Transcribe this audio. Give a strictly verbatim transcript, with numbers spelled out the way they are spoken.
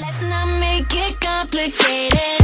Let's not make it complicated.